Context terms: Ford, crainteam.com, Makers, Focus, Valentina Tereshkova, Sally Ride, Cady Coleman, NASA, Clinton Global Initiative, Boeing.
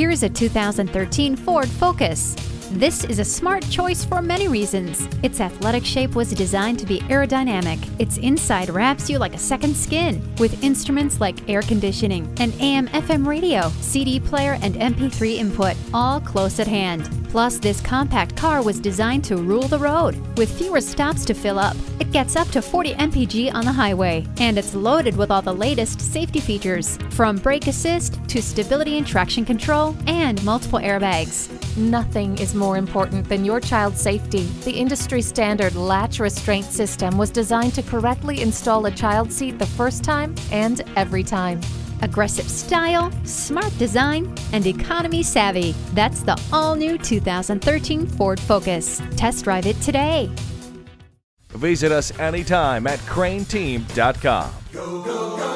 Here is a 2013 Ford Focus. This is a smart choice for many reasons. Its athletic shape was designed to be aerodynamic. Its inside wraps you like a second skin with instruments like air conditioning, an AM/FM radio, CD player, and MP3 input, all close at hand. Plus, this compact car was designed to rule the road with fewer stops to fill up. It gets up to 40 mpg on the highway, and it's loaded with all the latest safety features, from brake assist to stability and traction control and multiple airbags. Nothing is more important than your child's safety. The industry standard latch restraint system was designed to correctly install a child seat the first time and every time. Aggressive style, smart design, and economy savvy. That's the all-new 2013 Ford Focus. Test drive it today. Visit us anytime at crainteam.com. Go, go, go.